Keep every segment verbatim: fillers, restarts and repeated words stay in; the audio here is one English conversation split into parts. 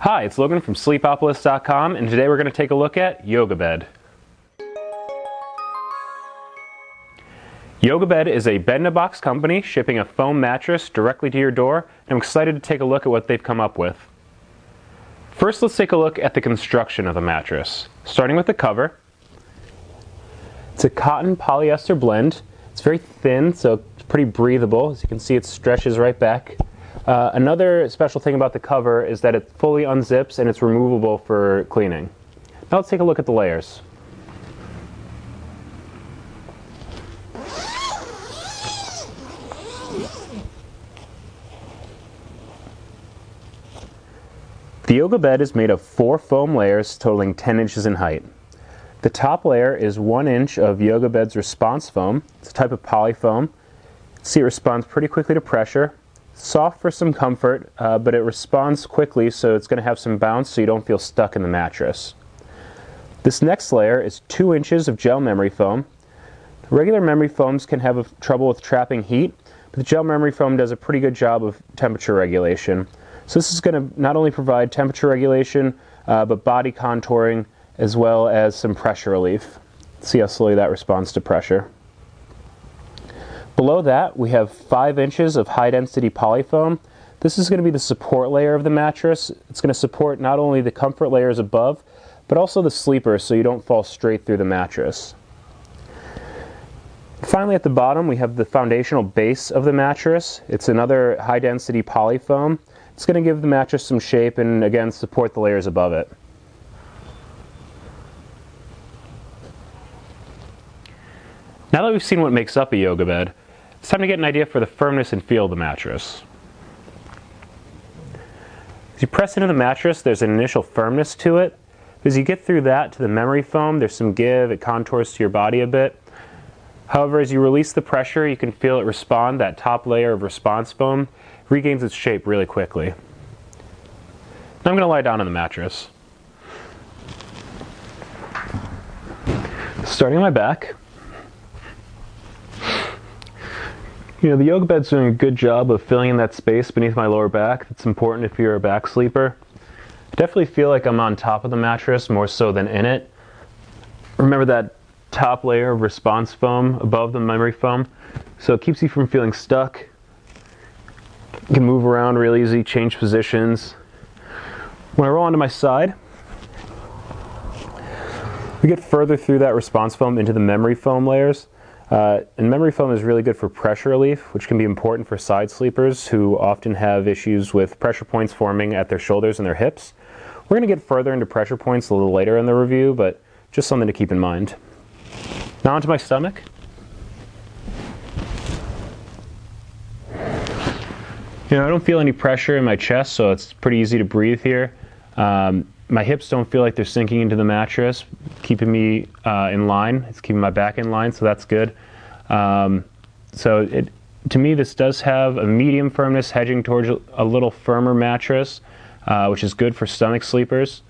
Hi, it's Logan from sleepopolis dot com, and today we're going to take a look at YogaBed. YogaBed is a bed-in-a-box company shipping a foam mattress directly to your door, and I'm excited to take a look at what they've come up with. First, let's take a look at the construction of the mattress, starting with the cover. It's a cotton polyester blend. It's very thin, so it's pretty breathable. As you can see, it stretches right back. Uh, another special thing about the cover is that it fully unzips and it's removable for cleaning. Now let's take a look at the layers. The YogaBed is made of four foam layers totaling ten inches in height. The top layer is one inch of YogaBed's response foam. It's a type of polyfoam. See, it responds pretty quickly to pressure. Soft for some comfort, uh, but it responds quickly, so it's going to have some bounce so you don't feel stuck in the mattress. This next layer is two inches of gel memory foam. Regular memory foams can have a trouble with trapping heat, but the gel memory foam does a pretty good job of temperature regulation. So this is going to not only provide temperature regulation, uh, but body contouring as well as some pressure relief. See how slowly that responds to pressure. Below that, we have five inches of high-density polyfoam. This is going to be the support layer of the mattress. It's going to support not only the comfort layers above, but also the sleeper, so you don't fall straight through the mattress. Finally, at the bottom, we have the foundational base of the mattress. It's another high-density polyfoam. It's going to give the mattress some shape and, again, support the layers above it. Now that we've seen what makes up a YogaBed, it's time to get an idea for the firmness and feel of the mattress. As you press into the mattress, there's an initial firmness to it. As you get through that to the memory foam, there's some give, it contours to your body a bit. However, as you release the pressure, you can feel it respond. That top layer of response foam regains its shape really quickly. Now I'm going to lie down on the mattress. Starting on my back. You know, the YogaBed's doing a good job of filling in that space beneath my lower back. That's important if you're a back sleeper. I definitely feel like I'm on top of the mattress more so than in it. Remember that top layer of response foam above the memory foam? So it keeps you from feeling stuck. You can move around real easy, change positions. When I roll onto my side, we get further through that response foam into the memory foam layers. Uh, and memory foam is really good for pressure relief, which can be important for side sleepers who often have issues with pressure points forming at their shoulders and their hips. We're going to get further into pressure points a little later in the review, but just something to keep in mind. Now onto my stomach. You know, I don't feel any pressure in my chest, so it's pretty easy to breathe here. Um, My hips don't feel like they're sinking into the mattress, keeping me uh, in line. It's keeping my back in line, so that's good. Um, so it, to me, this does have a medium firmness hedging towards a little firmer mattress, uh, which is good for stomach sleepers.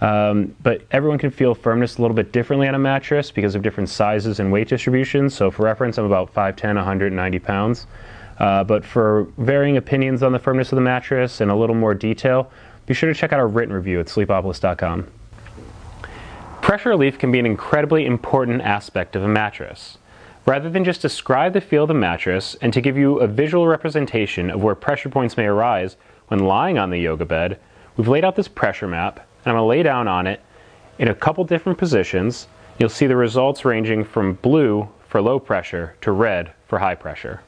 Um, but everyone can feel firmness a little bit differently on a mattress because of different sizes and weight distributions. So for reference, I'm about five ten, one hundred ninety pounds. Uh, but for varying opinions on the firmness of the mattress and a little more detail, be sure to check out our written review at sleepopolis dot com. Pressure relief can be an incredibly important aspect of a mattress. Rather than just describe the feel of the mattress and to give you a visual representation of where pressure points may arise when lying on the YogaBed, we've laid out this pressure map, and I'm going to lay down on it in a couple different positions. You'll see the results ranging from blue for low pressure to red for high pressure.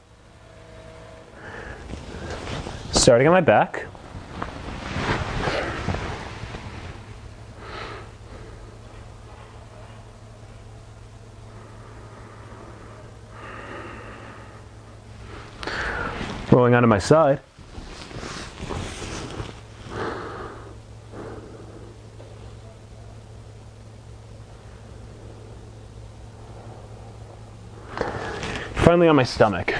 Starting on my back, rolling onto my side. Finally on my stomach.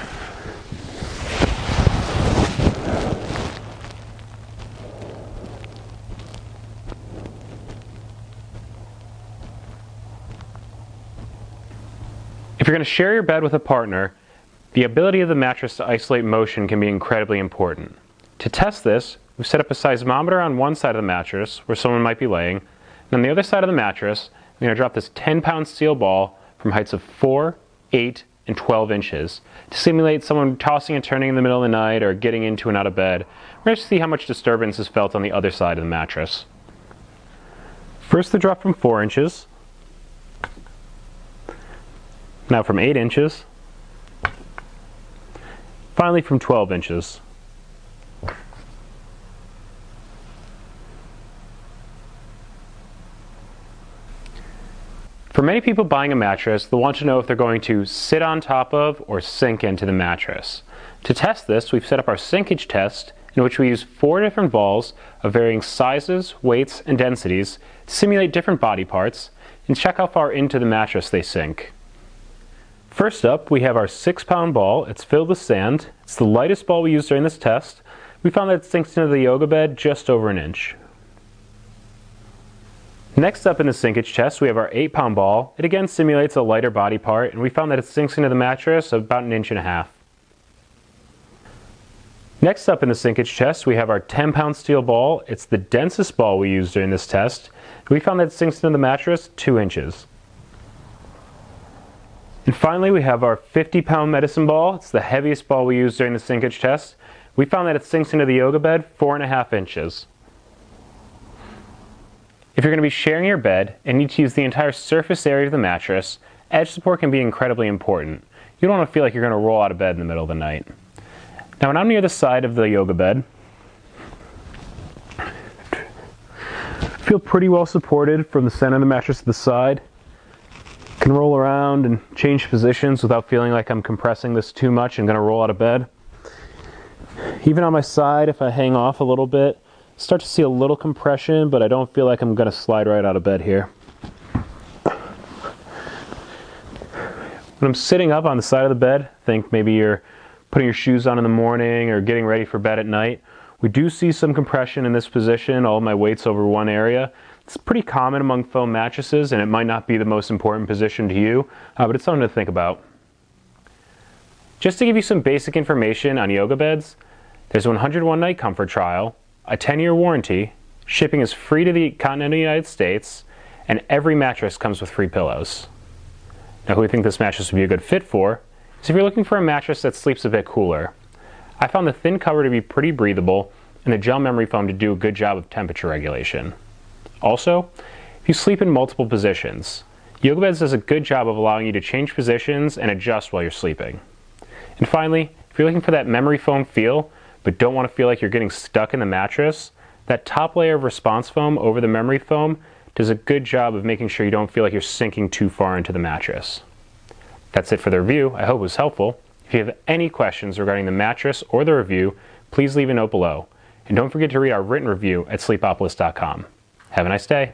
If you're going to share your bed with a partner, the ability of the mattress to isolate motion can be incredibly important. To test this, We've set up a seismometer on one side of the mattress where someone might be laying, and on the other side of the mattress, I'm going to drop this ten pound steel ball from heights of four, eight, and twelve inches to simulate someone tossing and turning in the middle of the night or getting into and out of bed. We're going to see how much disturbance is felt on the other side of the mattress. First the drop from four inches, now from eight inches, finally from twelve inches. For many people buying a mattress, they'll want to know if they're going to sit on top of or sink into the mattress. To test this, we've set up our sinkage test, in which we use four different balls of varying sizes, weights, and densities to simulate different body parts and check how far into the mattress they sink. First up, we have our six pound ball. It's filled with sand. It's the lightest ball we used during this test. We found that it sinks into the yoga bed just over an inch. Next up in the sinkage test, we have our eight pound ball. It again simulates a lighter body part, and we found that it sinks into the mattress about an inch and a half. Next up in the sinkage test, we have our ten pound steel ball. It's the densest ball we used during this test. We found that it sinks into the mattress two inches. And finally, we have our fifty pound medicine ball. It's the heaviest ball we used during the sinkage test. We found that it sinks into the yoga bed four and a half inches. If you're going to be sharing your bed and need to use the entire surface area of the mattress, edge support can be incredibly important. You don't want to feel like you're going to roll out of bed in the middle of the night. Now, when I'm near the side of the yoga bed, I feel pretty well supported from the center of the mattress to the side. I can roll around and change positions without feeling like I'm compressing this too much and going to roll out of bed. Even on my side, if I hang off a little bit, start to see a little compression, but I don't feel like I'm going to slide right out of bed here. When I'm sitting up on the side of the bed, think maybe you're putting your shoes on in the morning or getting ready for bed at night, we do see some compression in this position. All my weight's over one area. It's pretty common among foam mattresses, and it might not be the most important position to you, uh, but it's something to think about. Just to give you some basic information on yoga beds, there's a one hundred one night comfort trial, a ten year warranty, shipping is free to the continental United States, and every mattress comes with free pillows. Now, who we think this mattress would be a good fit for is if you're looking for a mattress that sleeps a bit cooler. I found the thin cover to be pretty breathable and the gel memory foam to do a good job of temperature regulation. Also, if you sleep in multiple positions, YogaBed does a good job of allowing you to change positions and adjust while you're sleeping. And finally, if you're looking for that memory foam feel, but don't want to feel like you're getting stuck in the mattress, that top layer of response foam over the memory foam does a good job of making sure you don't feel like you're sinking too far into the mattress. That's it for the review. I hope it was helpful. If you have any questions regarding the mattress or the review, please leave a note below. And don't forget to read our written review at sleepopolis dot com. Have a nice day.